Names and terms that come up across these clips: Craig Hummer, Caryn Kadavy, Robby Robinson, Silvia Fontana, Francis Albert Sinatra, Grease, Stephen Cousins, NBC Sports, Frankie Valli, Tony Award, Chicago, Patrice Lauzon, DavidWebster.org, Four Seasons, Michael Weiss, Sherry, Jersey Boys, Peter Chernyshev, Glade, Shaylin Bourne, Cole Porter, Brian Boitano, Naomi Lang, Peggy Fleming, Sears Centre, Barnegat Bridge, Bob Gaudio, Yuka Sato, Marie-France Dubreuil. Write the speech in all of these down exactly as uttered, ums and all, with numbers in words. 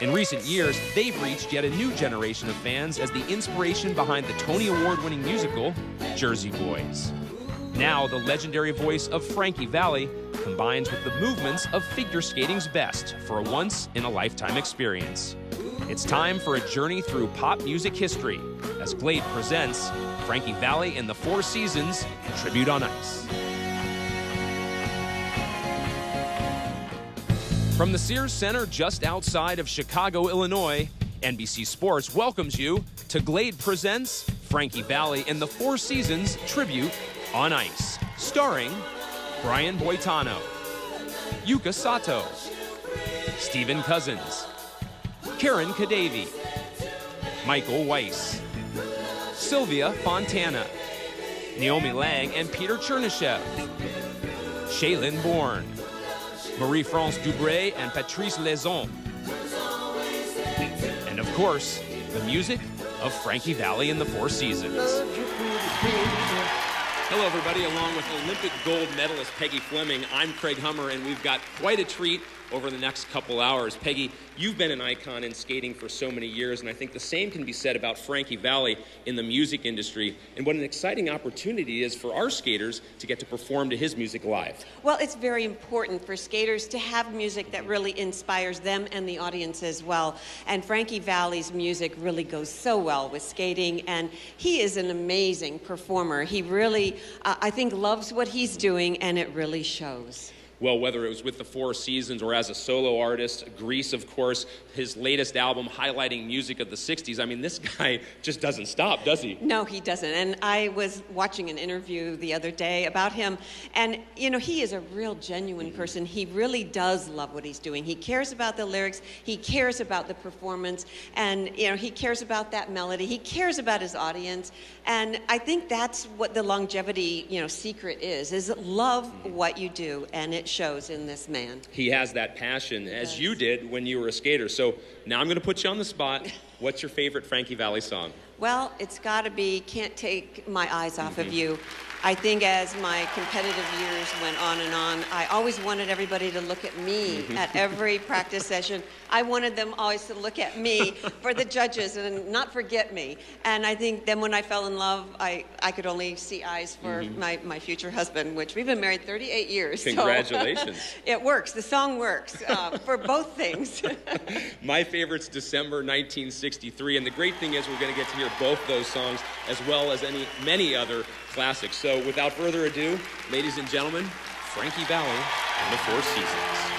In recent years, they've reached yet a new generation of fans as the inspiration behind the Tony Award-winning musical, Jersey Boys. Now, the legendary voice of Frankie Valli combines with the movements of figure skating's best for a once-in-a-lifetime experience. It's time for a journey through pop music history as Glade presents Frankie Valli and the Four Seasons Tribute on Ice. From the Sears Centre just outside of Chicago, Illinois, N B C Sports welcomes you to Glade Presents Frankie Valli and the Four Seasons Tribute on Ice, starring Brian Boitano, Yuka Sato, Stephen Cousins, Caryn Kadavy, Michael Weiss, Silvia Fontana, Naomi Lang and Peter Chernyshev, Shaylin Bourne, Marie-France Dubreuil and Patrice Lauzon. And of course, the music of Frankie Valli and the Four Seasons. Hello everybody, along with Olympic gold medalist Peggy Fleming, I'm Craig Hummer, and we've got quite a treat over the next couple hours. Peggy, you've been an icon in skating for so many years, and I think the same can be said about Frankie Valli in the music industry, and what an exciting opportunity it is for our skaters to get to perform to his music live. Well, it's very important for skaters to have music that really inspires them and the audience as well, and Frankie Valli's music really goes so well with skating, and he is an amazing performer. He really, uh, I think, loves what he's doing, and it really shows. Well, whether it was with the Four Seasons or as a solo artist, Grease, of course, his latest album highlighting music of the sixties. I mean, this guy just doesn't stop, does he? No, he doesn't. And I was watching an interview the other day about him, and, you know, he is a real genuine person. He really does love what he's doing. He cares about the lyrics. He cares about the performance. And, you know, he cares about that melody. He cares about his audience. And I think that's what the longevity, you know, secret is, is love what you do, and it shows in this man. He has that passion, as you did when you were a skater. So now I'm going to put you on the spot. What's your favorite Frankie Valli song? Well, it's got to be Can't Take My Eyes Off mm-hmm. of You. I think as my competitive years went on and on, I always wanted everybody to look at me at every practice session. I wanted them always to look at me for the judges and not forget me. And I think then when I fell in love, I, I could only see eyes for mm-hmm. my, my future husband, which we've been married thirty-eight years. Congratulations. So it works. The song works uh, for both things. My favorite's December nineteen sixty-three. And the great thing is we're going to get to hear both those songs as well as any many other classics. So without further ado, ladies and gentlemen, Frankie Valli and the Four Seasons.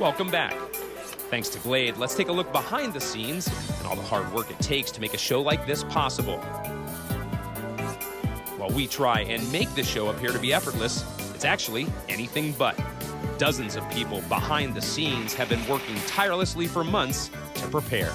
Welcome back. Thanks to Glade, let's take a look behind the scenes and all the hard work it takes to make a show like this possible. While we try and make this show appear to be effortless, it's actually anything but. Dozens of people behind the scenes have been working tirelessly for months to prepare.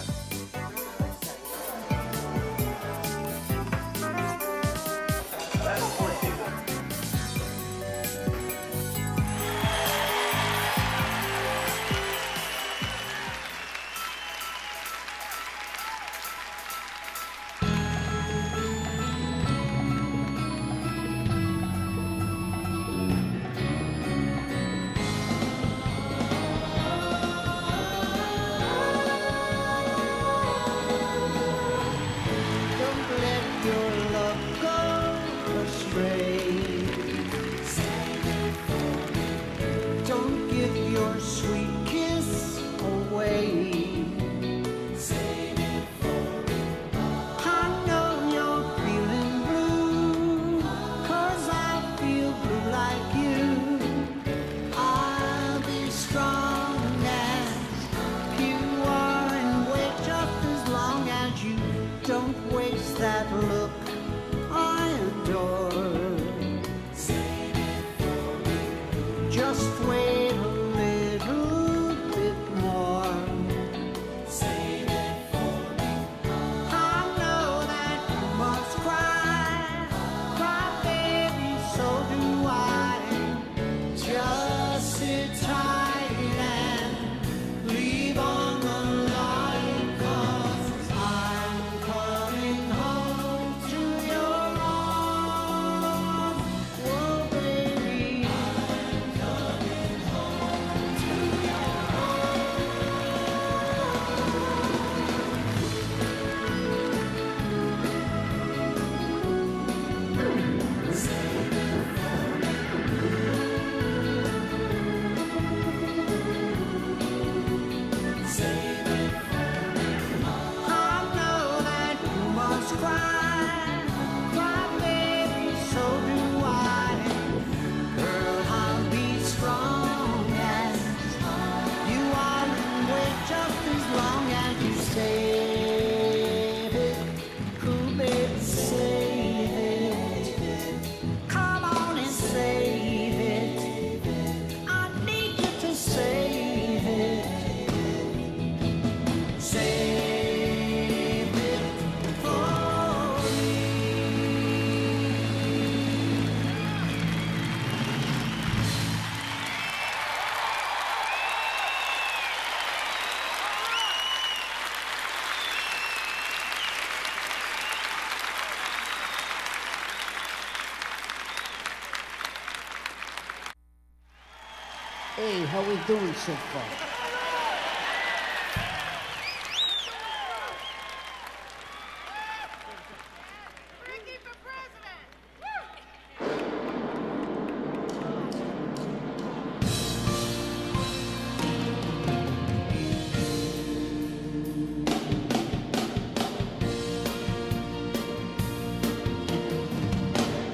Hey, how we doing so far? Frankie for president!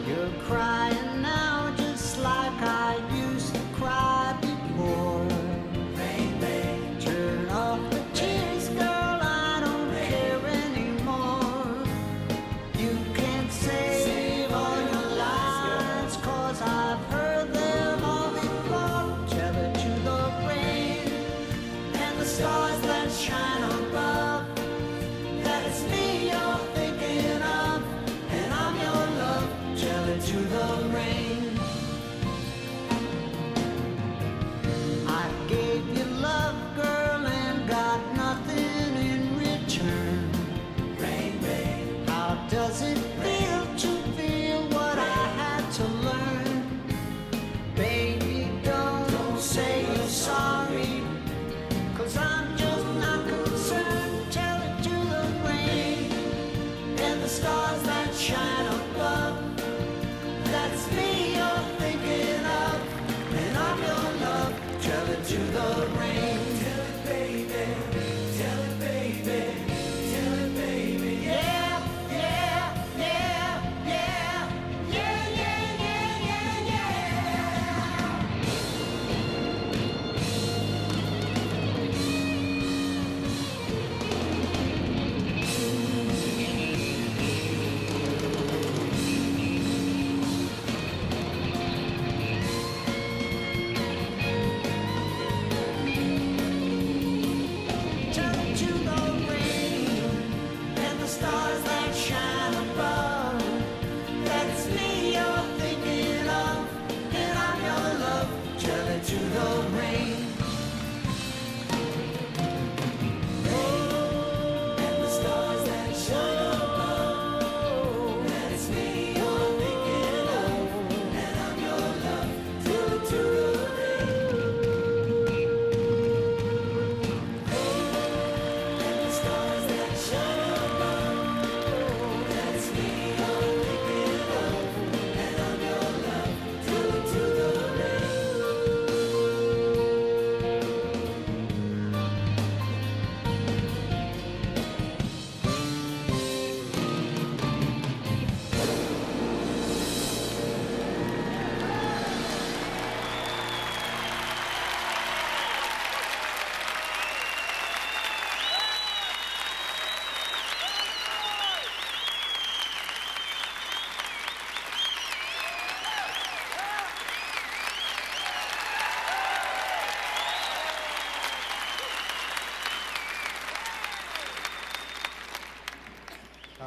You're crying now just like I used to cry.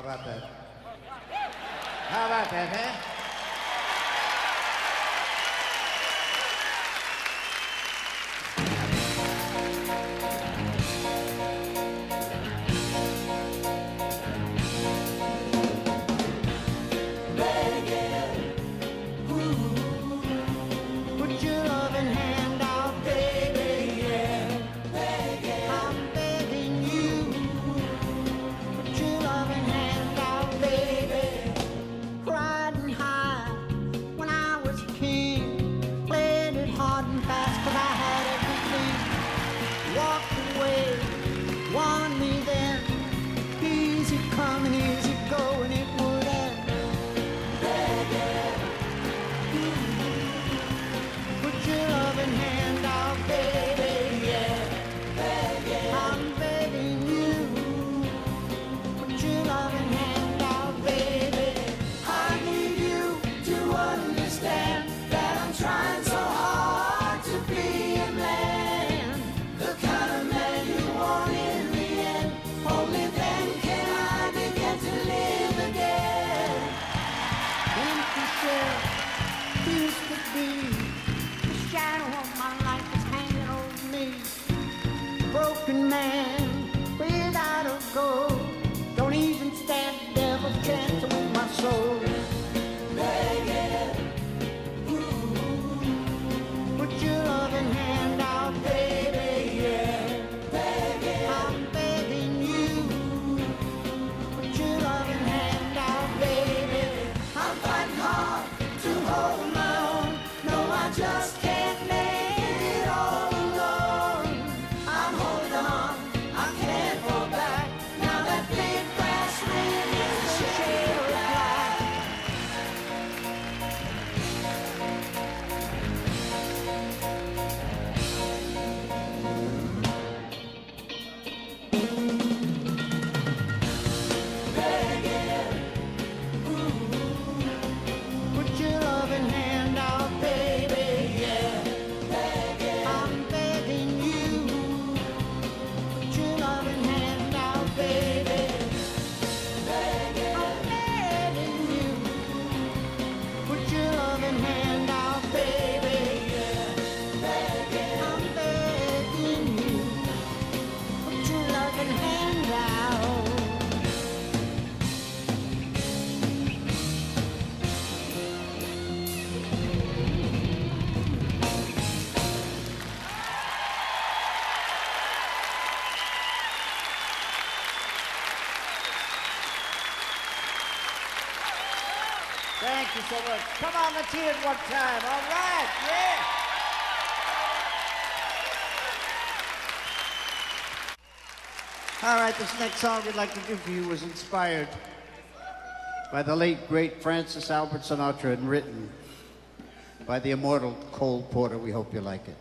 How about that? How about that, huh? Baby, ooh, put your loving hand out, baby, yeah, baby, I'm begging you, put your loving hand. Put your loving hand. Thank you so much. Come on, let's hear it one time. All right, yeah. All right, this next song we'd like to do for you was inspired by the late, great Francis Albert Sinatra and written by the immortal Cole Porter. We hope you like it.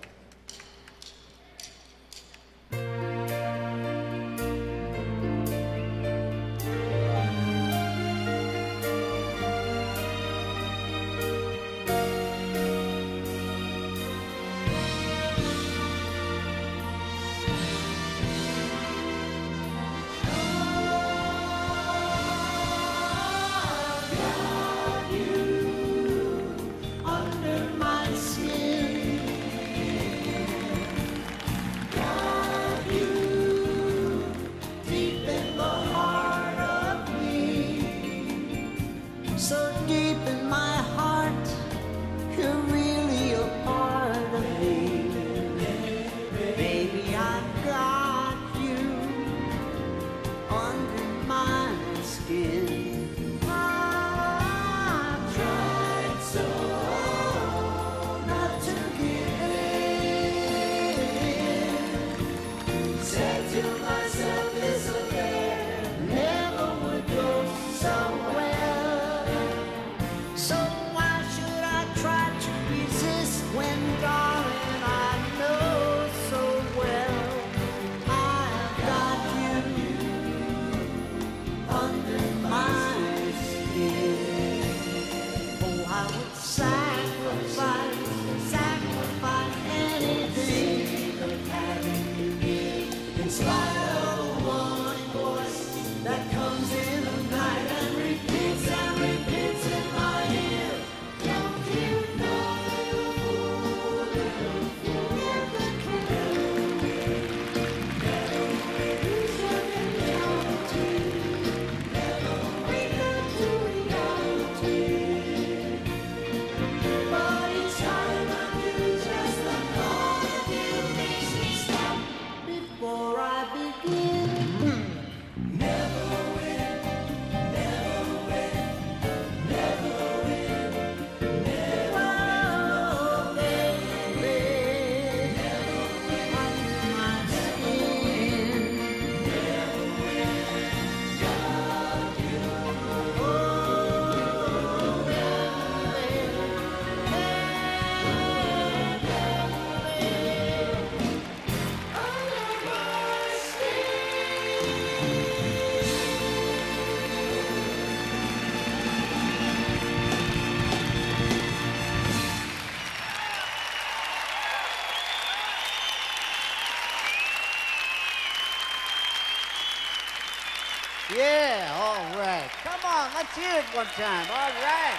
Yeah, all right. Come on, let's hear it one time. All right.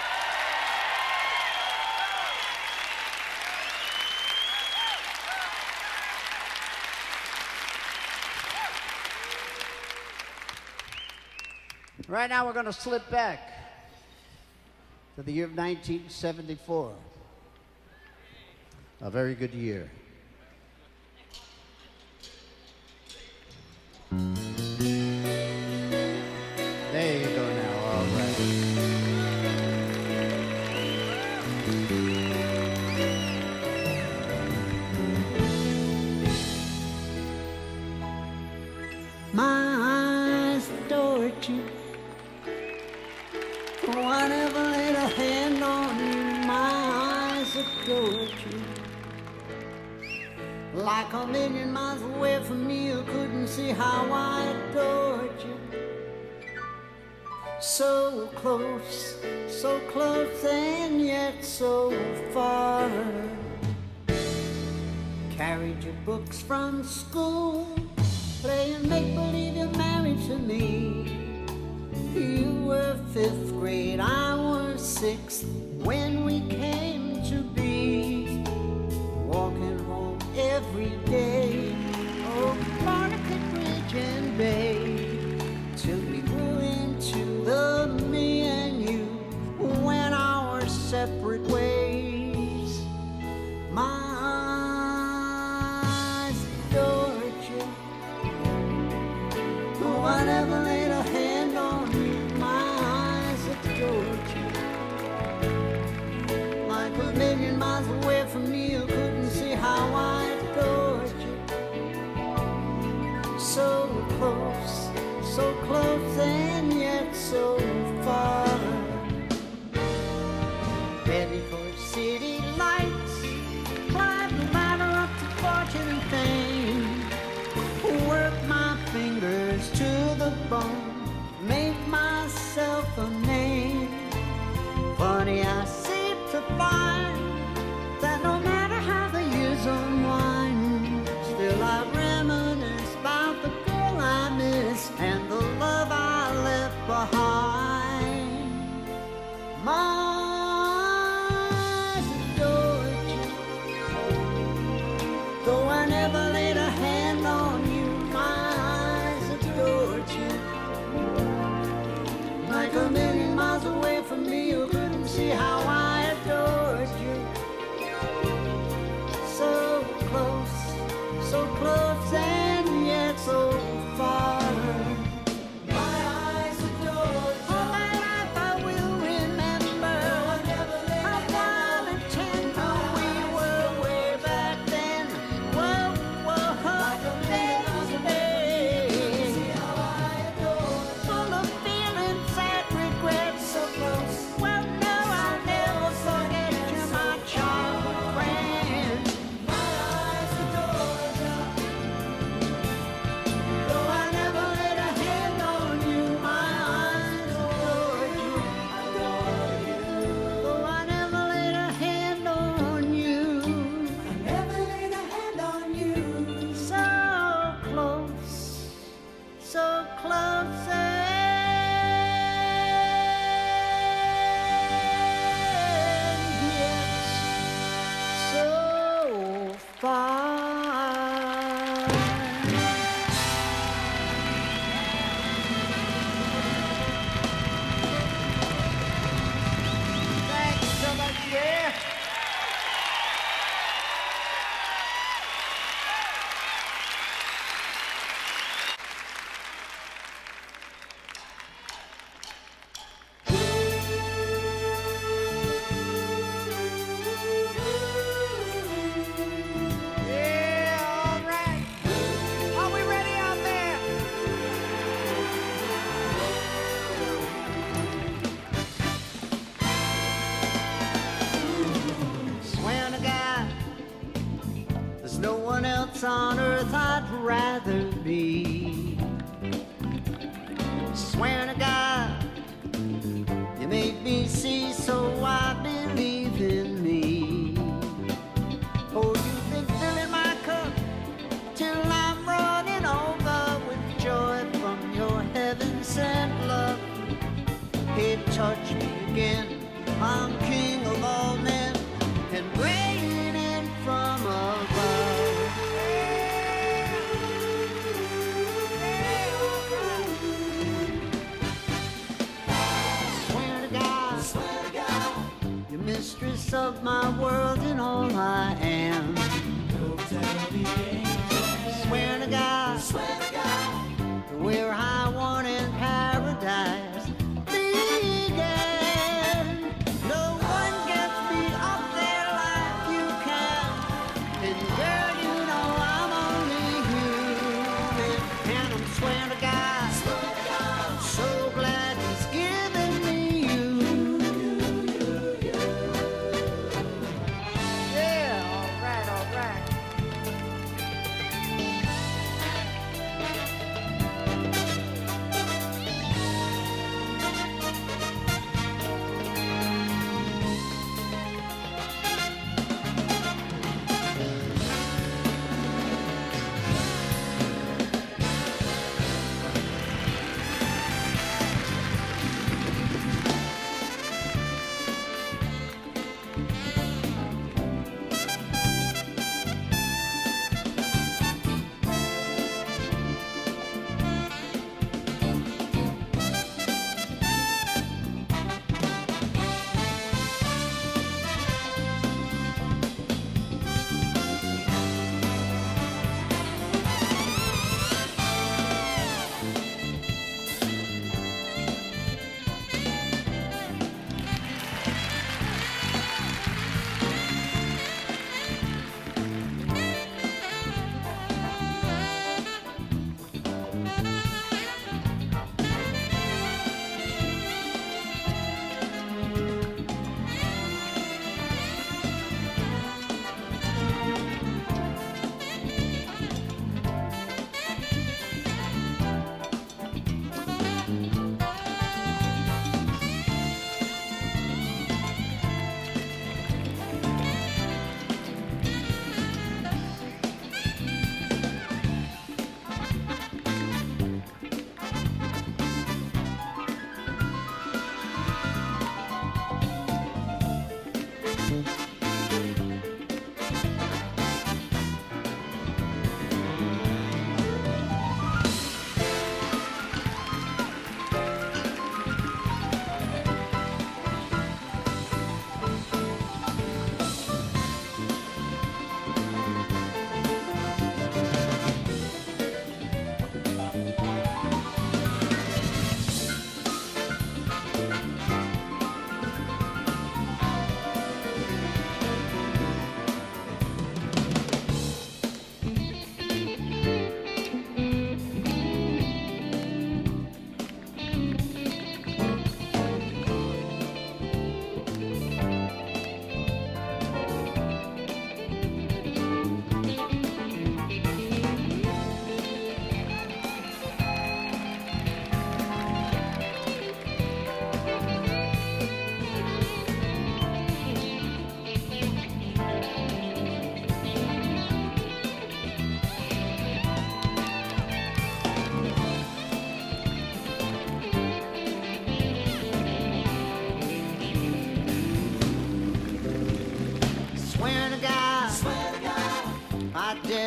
Right now, we're going to slip back to the year of nineteen seventy-four. A very good year. There you go now, all right. My eyes adore you. Whenever I lay a hand on you, my eyes adore you. Like a million miles away from me, you couldn't see how I adored you. So close, so close, and yet so far. Carried your books from school, playing make-believe you're married to me. You were fifth grade, I was sixth when we came to be. Walking home every day, oh, Barnegat Bridge and Bay. Me and you went our separate ways. My eyes adored you. Whenever I laid a hand on you, my eyes adored you. so close and yet so far. Heading for city lights, climb the ladder up to fortune and fame. Work my fingers to the bone, make myself a name. Funny, I seem to find that no matter how the years unwind, still I reminisce about the girl I miss and the love I left behind. My away from me, you couldn't see how I adored you. So close, so close, and yet so far. On earth I'd rather be. I swear to God, you made me see, so I believe in me. Oh, you've been filling my cup till I'm running over with joy from your heaven sent love. It touched me again. I'm king of all men and reigning in from above. Mistress of my world and all I am. Swear to God, swear to God, where I want in paradise. All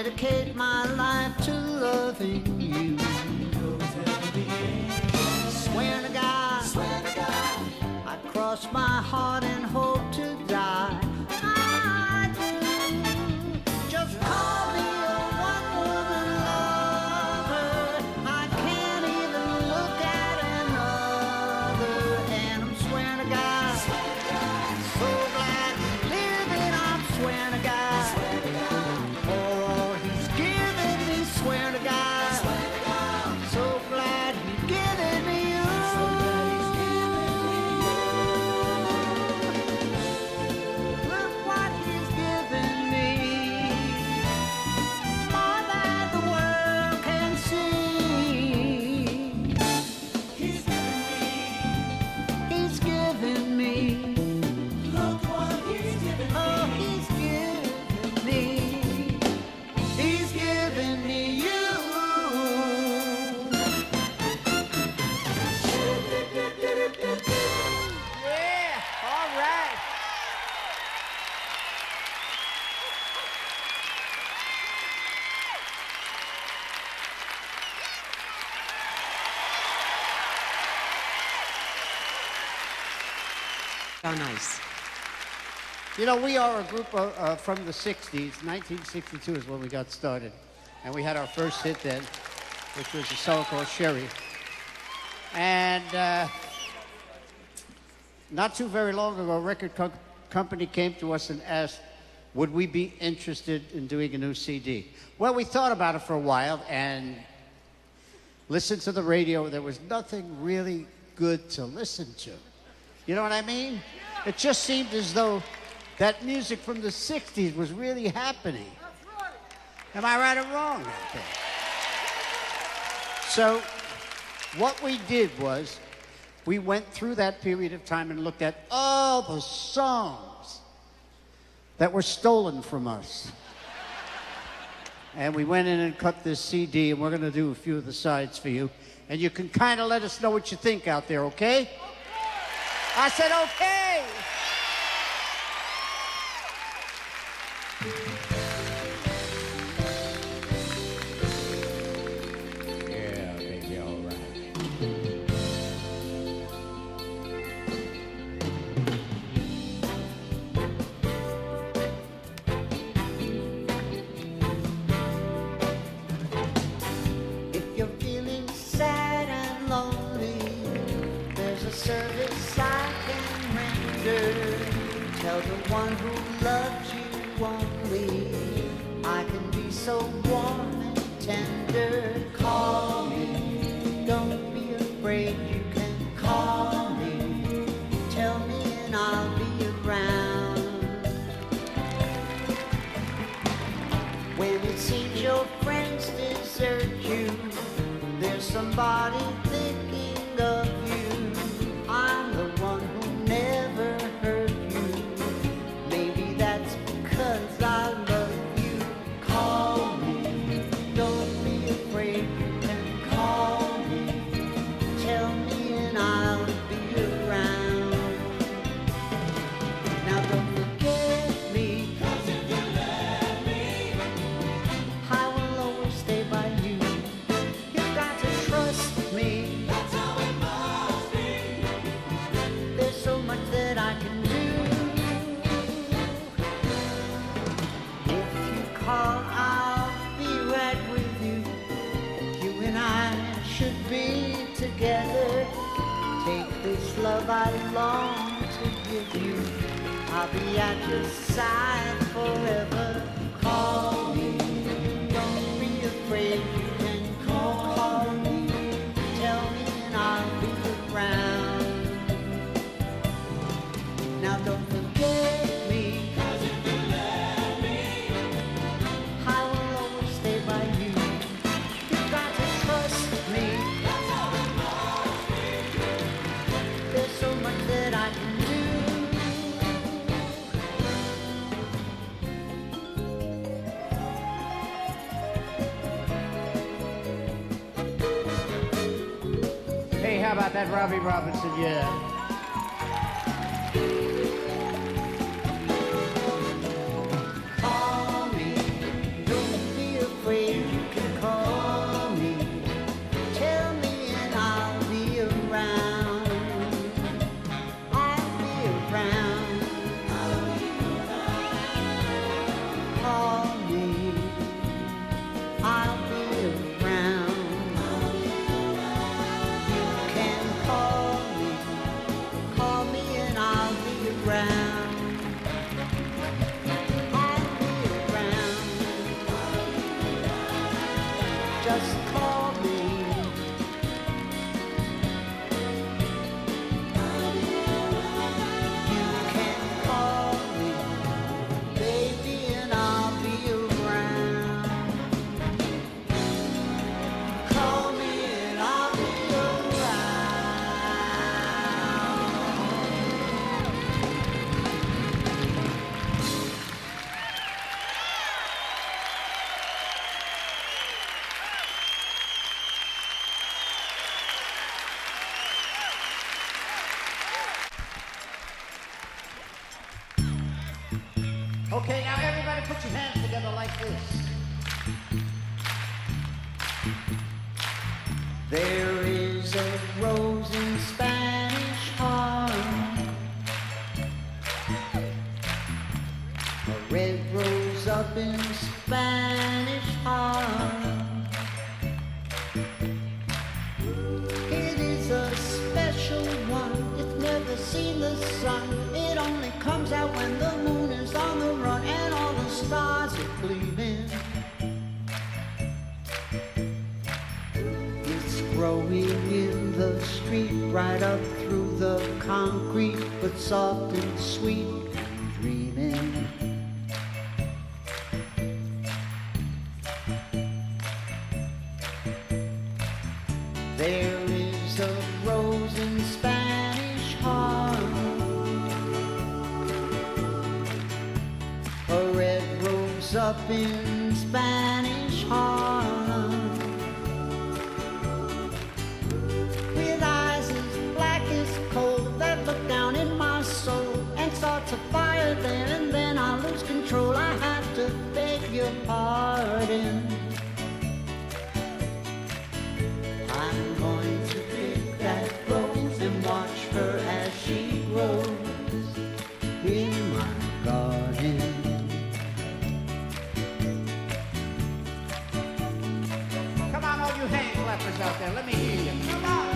dedicate my life to loving you. Swear to God, swear to God, I cross my heart and hope to die. I do. Just call me a one-woman lover. I can't even look at another. And I'm swearing to God, swear to God, so glad I'm living. I'm swearing to God, swear to God, for all He's given me. Swear to God, swear to God, I'm so glad He's given me you. So glad He's given me you. Look what He's given me, more than the world can see. He's given me, He's given me. Look what He's given me. Oh, He's given me. He's given me you. Yeah, all right. How nice. You know, we are a group of, uh, from the sixties. nineteen sixty-two is when we got started. And we had our first hit then, which was a song called Sherry. And uh, not too very long ago, a record co company came to us and asked, would we be interested in doing a new C D? Well, we thought about it for a while and listened to the radio. There was nothing really good to listen to. You know what I mean? It just seemed as though that music from the sixties was really happening. Am I right or wrong? Okay. So what we did was we went through that period of time and looked at all the songs that were stolen from us. And we went in and cut this C D, and we're going to do a few of the sides for you. And you can kind of let us know what you think out there, okay? I said, okay. Yeah, baby, all right. If you're feeling sad and lonely, there's a service I can render. Tell the one who loves you only, I can be so warm and tender. Call me, don't be afraid, you can call me. Tell me and I'll be around. When it seems your friends desert you, there's somebody thinking of you. I'm the one who never hurt you. I love you. Call me, don't be afraid, you can call me. Tell me and I'll be around. Now don't forget me, 'cause if you let me, I will always stay by you. You've got to trust me, that's how it must be. There's so much that I can do. I'll be right with you. You and I should be together. Take this love I long to give you. I'll be at your side forever. Call me, don't be afraid, you can call me. Tell me and I'll be around. Now don't forget. How about that, Robby Robinson? Yeah. Call me, don't be Okay, now everybody put your hands together like this. There is a rose in Spanish Harlem, a red rose up in Spanish Harlem. It is a special one, it's never seen the sun. It only comes out when the moon on the run and all the stars are gleaming. It's growing in the street, right up through the concrete, but soft and sweet, dreaming. There is a rose in Spanish Harlem, a red rose up in Spanish Harlem, with eyes as black as coal that look down in my soul and start to fire then and then. I lose control, I have to beg your pardon. I'm going to pick that rose and watch her as she grows in my garden. Out there. Let me hear you. Come on.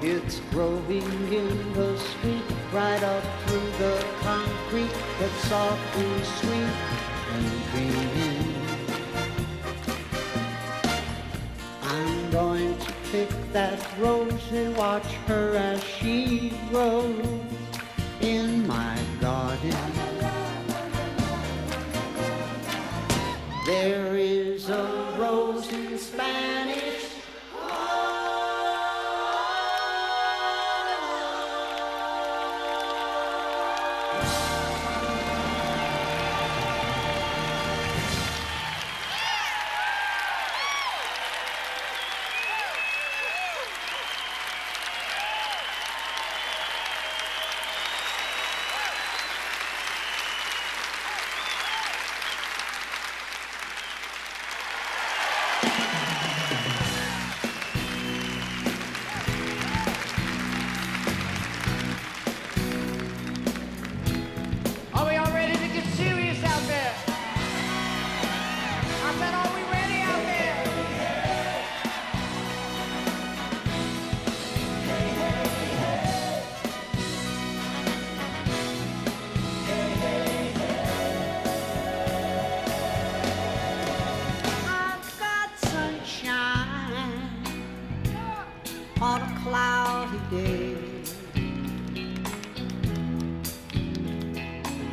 It's growing in the street, right up through the concrete, that's soft and sweet and dreaming. I'm going to pick that rose and watch her as she grows in my garden. There is a rose in Spanish. on a cloudy day.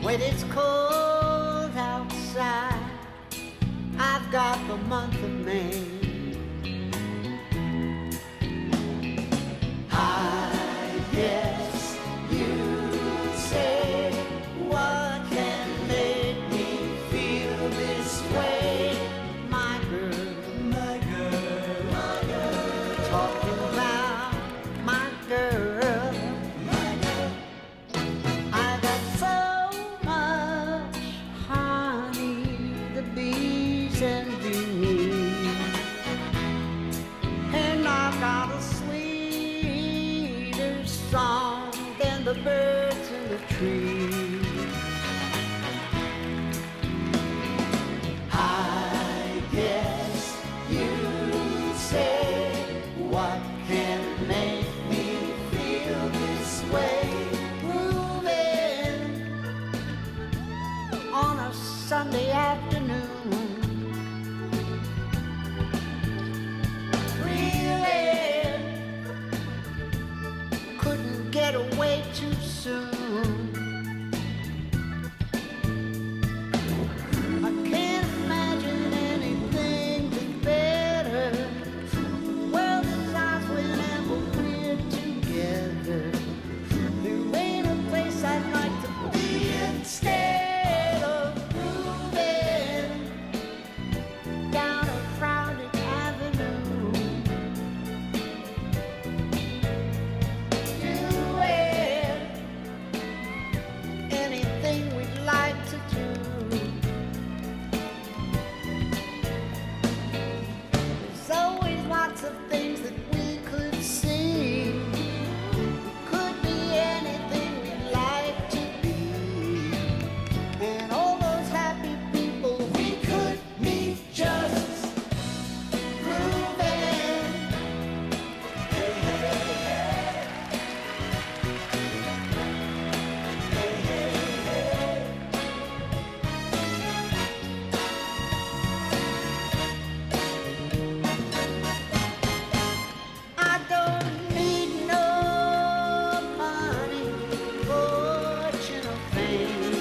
When it's cold outside, I've got the month of May. I guess you'd say, what can make me feel this way? My girl, my girl, my girl, talking about my girl, my girl. I've got so much honey, the bees and bees, and I've got a sweeter song than the birds in the trees. I guess you'd say, what can make me feel this way? Grooving on a Sunday afternoon, reeling, couldn't get away too soon. I can't imagine anything that's better. Well, this eyes when ever we're together. There ain't a place I'd like to be instead of moving down a crowded avenue. Doing anything we'd like to do. There's always lots of things that we could see. Could be anything we'd like to be. And all those happy people we could meet just grooving. Hey, hey, hey. Hey, hey, hey. I don't need no money, fortune or fame.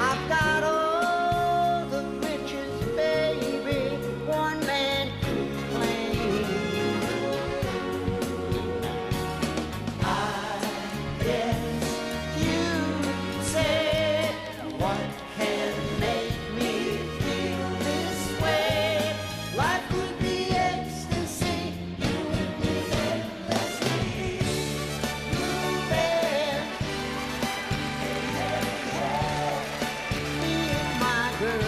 I've got all the riches, baby, one man could claim. I guess you say, what can make me feel this way? Life could be ecstasy, you would be endlessly moving. Me and my girl.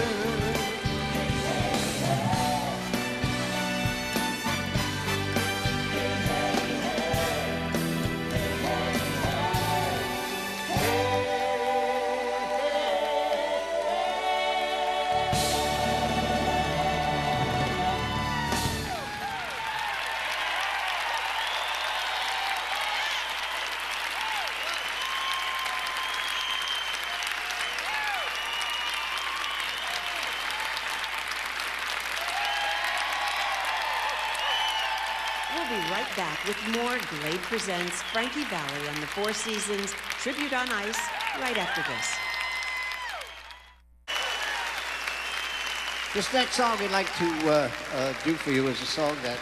We'll be right back with more Glade Presents Frankie Valli and the Four Seasons Tribute on Ice right after this. This next song I'd like to uh, uh, do for you is a song that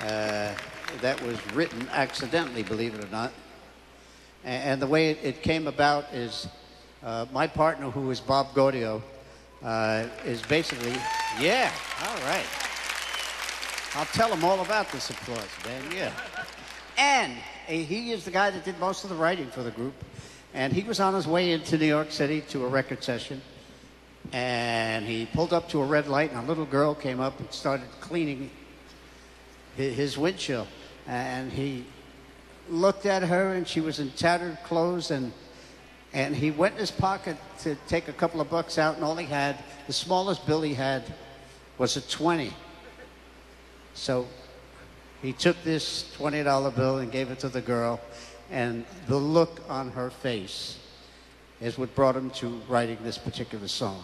uh, that was written accidentally, believe it or not. A- And the way it, it came about is uh, my partner, who is Bob Gaudio, uh, is basically, yeah, all right. I'll tell him all about this applause, man, yeah. And uh, he is the guy that did most of the writing for the group. And he was on his way into New York City to a record session. And he pulled up to a red light, and a little girl came up and started cleaning hi- his windshield. And he looked at her, and she was in tattered clothes, and, and he went in his pocket to take a couple of bucks out, and all he had, the smallest bill he had, was a twenty. So he took this twenty dollar bill and gave it to the girl, and the look on her face is what brought him to writing this particular song.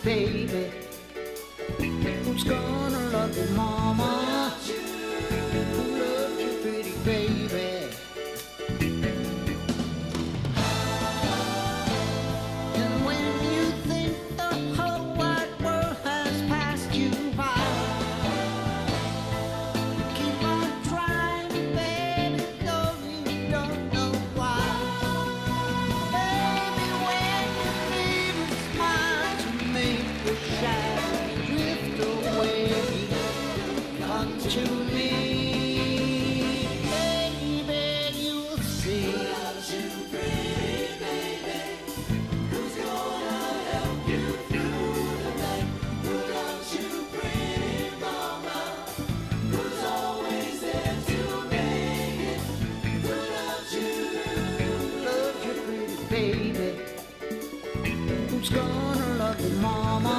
Baby, who's gonna love you, mama? Who loves you, pretty baby? And when you think the whole wide world has passed you by, you keep on trying, baby, though you don't know why. Baby, when you leave, it's mine. The shadows drift away unto me. Baby, you'll see. Who loves you, pretty baby? Who's gonna help you through the night? Who loves you, pretty mama? Who's always there to make it? Who loves you? Who loves you, pretty baby? Who's gonna love you, mama?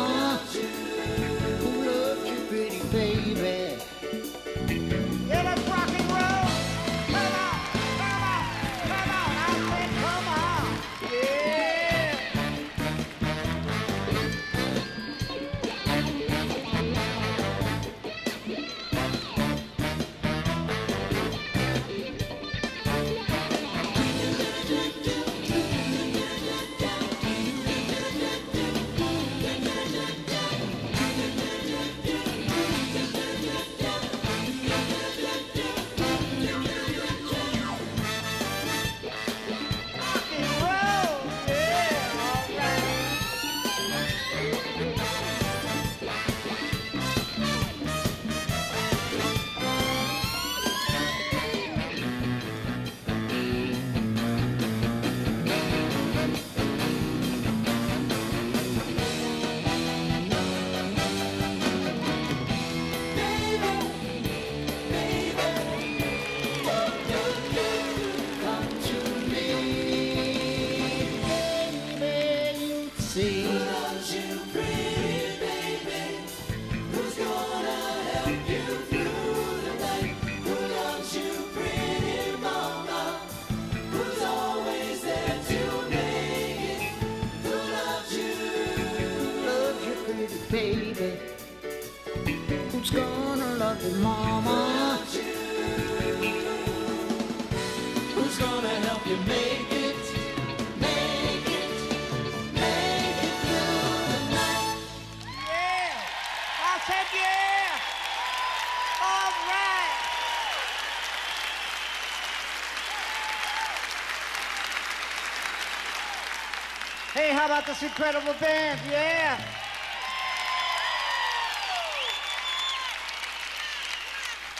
Hey, how about this incredible band? Yeah!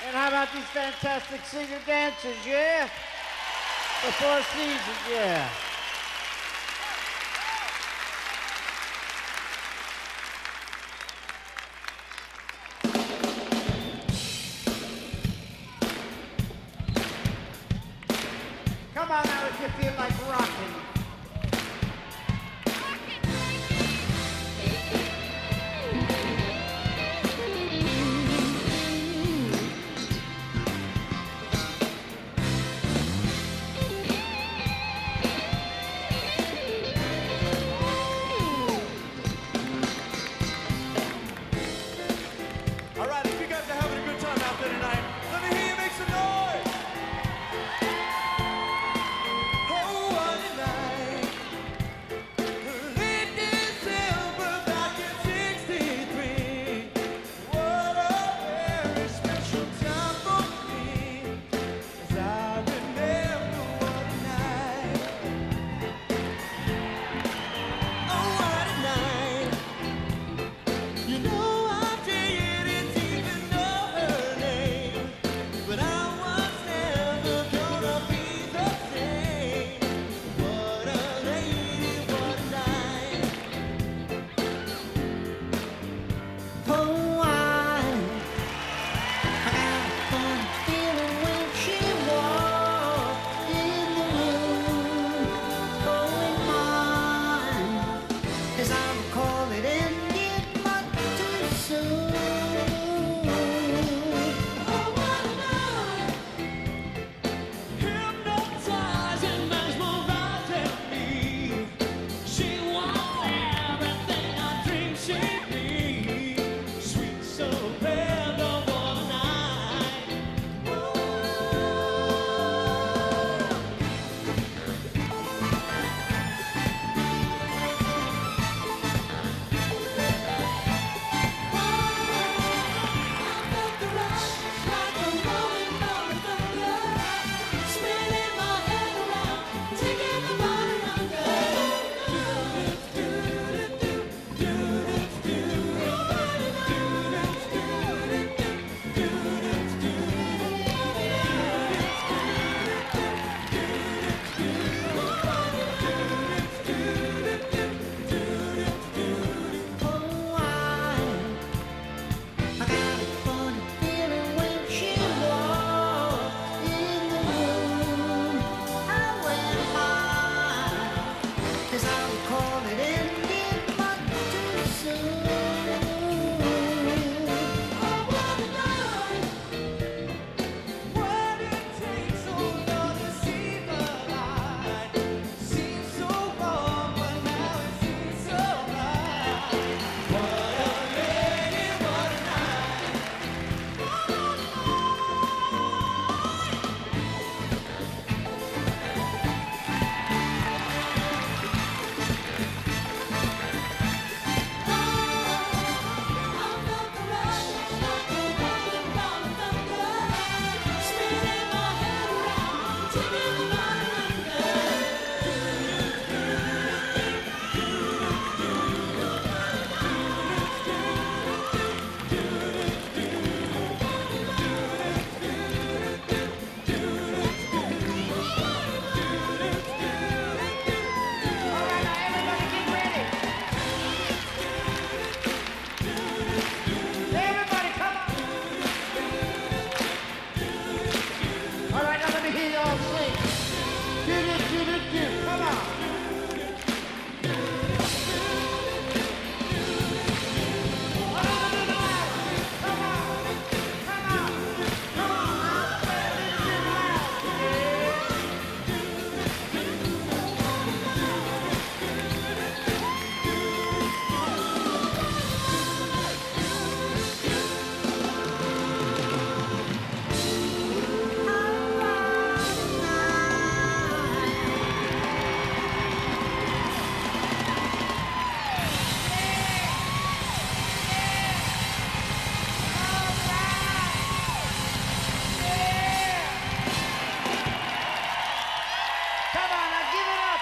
And how about these fantastic singer-dancers? Yeah! The Four Seasons, yeah! Come on now if you feel like rocking. Tonight.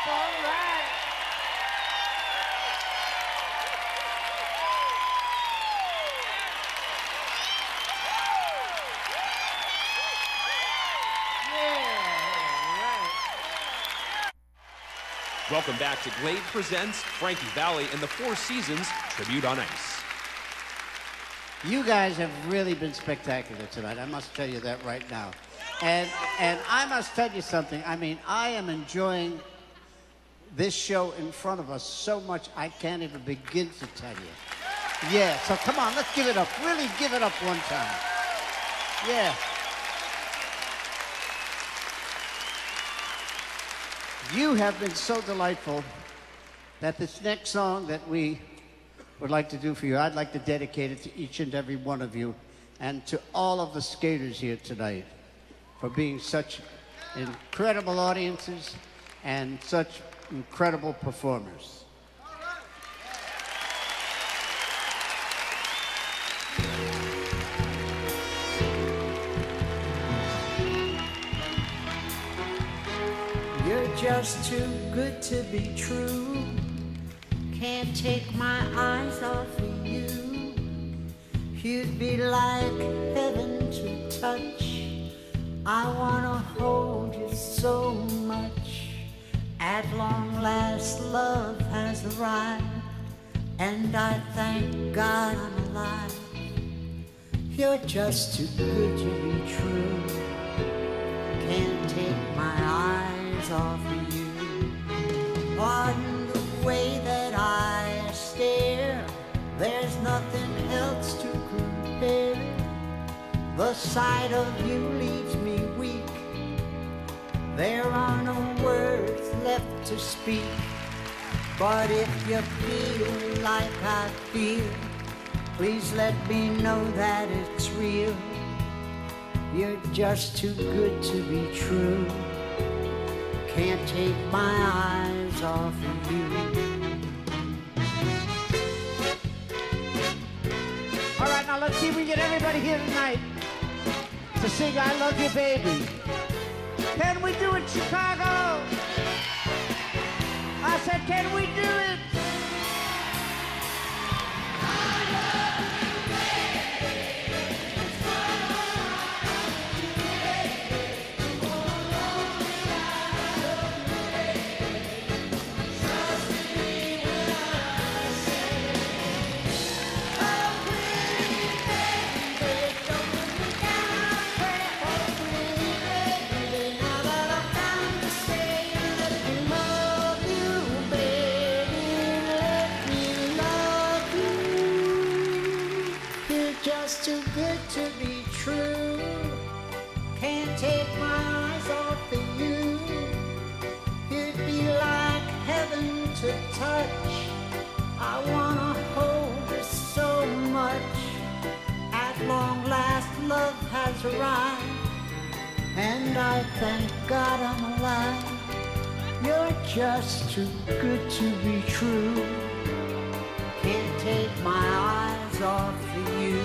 all right. Welcome back to Glade Presents Frankie Valli and the Four Seasons Tribute on Ice. You guys have really been spectacular tonight. I must tell you that right now. And, and I must tell you something. I mean, I am enjoying this show in front of us so much I can't even begin to tell you. Yeah, so come on, let's give it up. Really give it up one time. Yeah. You have been so delightful that this next song that we would like to do for you, I'd like to dedicate it to each and every one of you and to all of the skaters here tonight for being such incredible audiences and such incredible performers. Just too good to be true. Can't take my eyes off of you. You'd be like heaven to touch. I wanna hold you so much. At long last, love has arrived, and I thank God I'm alive. You're just too good to be true. Can't take my eyes off of you. Pardon the way that I stare. There's nothing else to compare. The sight of you leaves me weak. There are no words left to speak. But if you feel like I feel, please let me know that it's real. You're just too good to be true. Can't take my eyes off of you. All right, now let's see if we get everybody here tonight to sing I Love You, Baby. Can we do it, Chicago? I said, can we do it? I love you, baby. It's what I love you, baby. Too good to be true. Can't take my eyes off of you. You'd be like heaven to touch. I wanna hold you so much. At long last, love has arrived, and I thank God I'm alive. You're just too good to be true. Can't take my eyes off of you.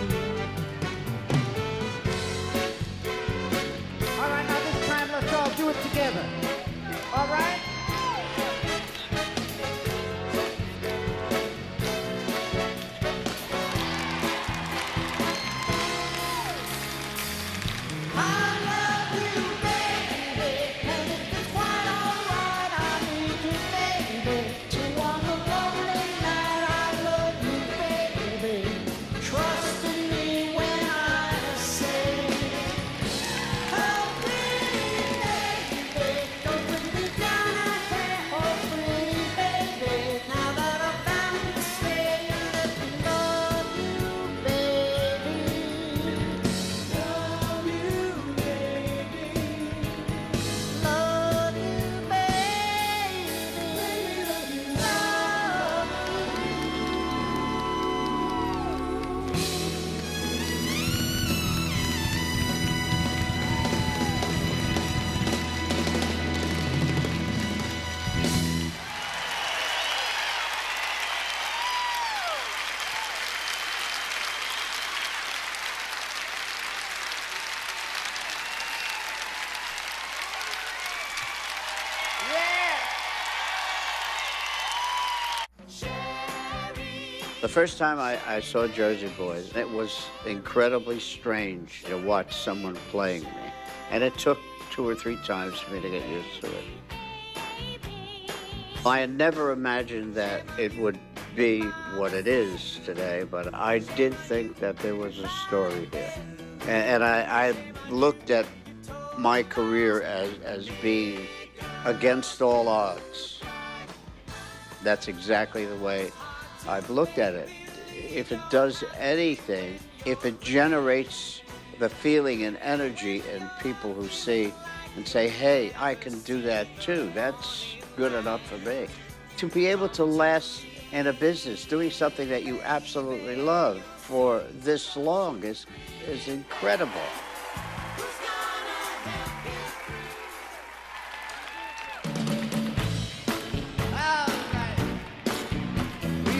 Do it together. All right? Thank you. The first time I, I saw Jersey Boys, it was incredibly strange to watch someone playing me. And it took two or three times for me to get used to it. I had never imagined that it would be what it is today, but I did think that there was a story here. And, and I, I looked at my career as, as being against all odds. That's exactly the way I've looked at it. If it does anything, if it generates the feeling and energy in people who see and say, hey, I can do that too, that's good enough for me. To be able to last in a business, doing something that you absolutely love for this long is, is incredible.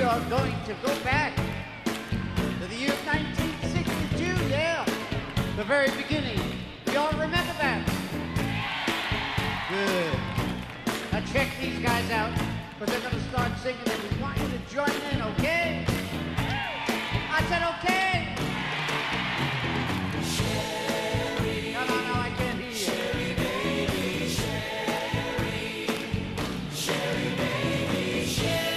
We are going to go back to the year nineteen sixty-two, yeah, the very beginning. Do y'all remember that? Good. Now check these guys out, because they're going to start singing, and we want you to join in, okay? I said okay! Sherry, no, no, no, I can't hear you. Sherry, baby, Sherry, Sherry, baby, Sherry.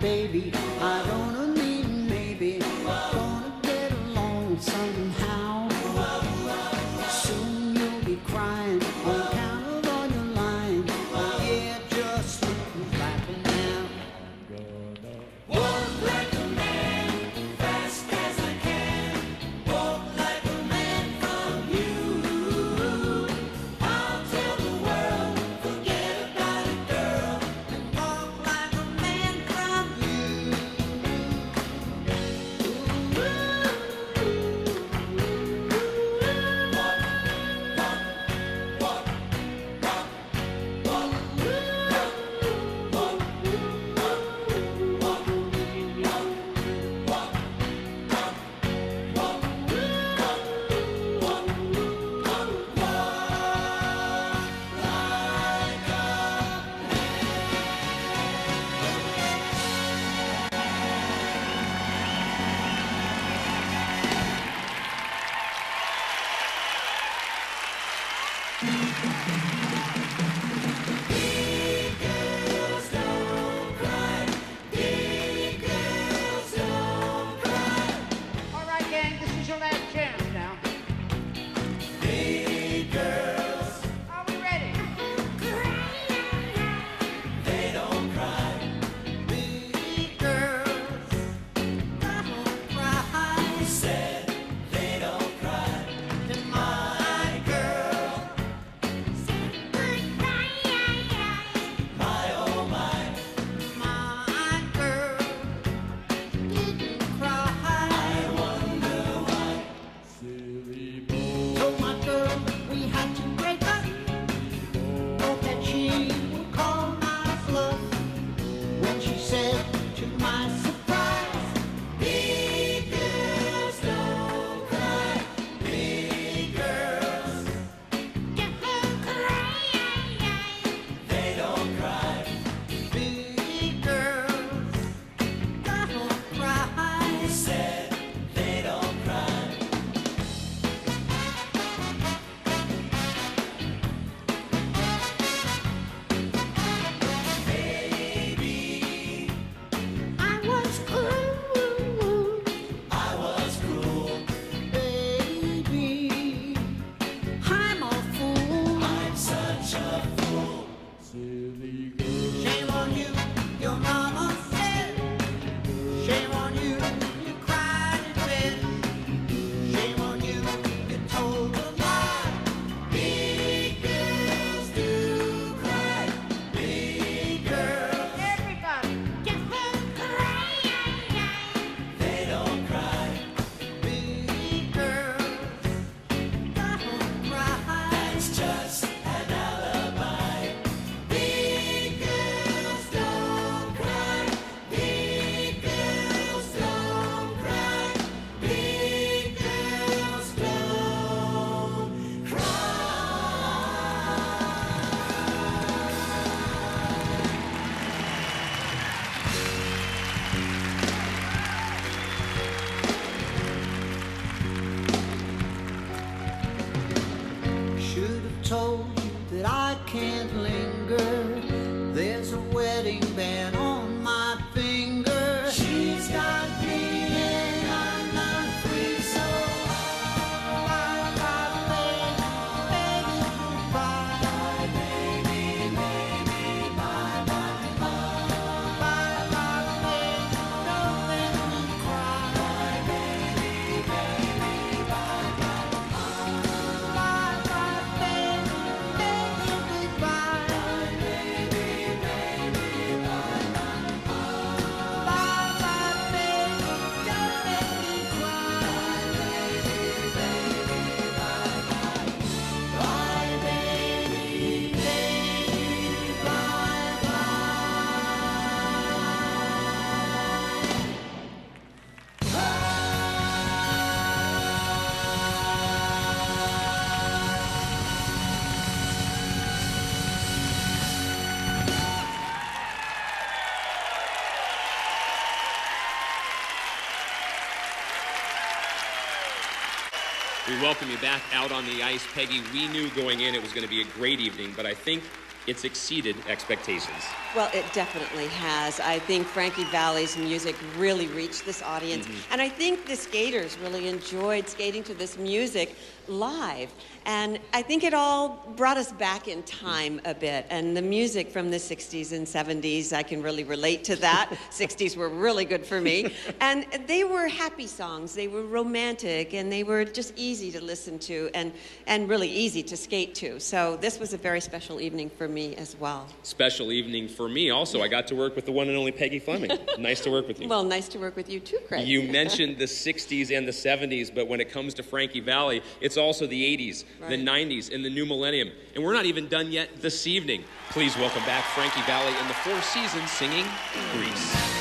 Baby We welcome you back out on the ice. Peggy, we knew going in it was going to be a great evening, but I think it's exceeded expectations. Well, it definitely has. I think Frankie Valli's music really reached this audience. Mm-hmm. And I think the skaters really enjoyed skating to this music live. And I think it all brought us back in time a bit. And the music from the sixties and seventies, I can really relate to that. sixties were really good for me. And they were happy songs. They were romantic, and they were just easy to listen to and, and really easy to skate to. So this was a very special evening for me as well. Special evening for me also. I got to work with the one and only Peggy Fleming. Nice to work with you. Well, nice to work with you too, Craig. You mentioned the sixties and the seventies, but when it comes to Frankie Valli, it's also the eighties. Right. The nineties and the new millennium. And we're not even done yet this evening. Please welcome back Frankie Valli and the Four Seasons singing Grease.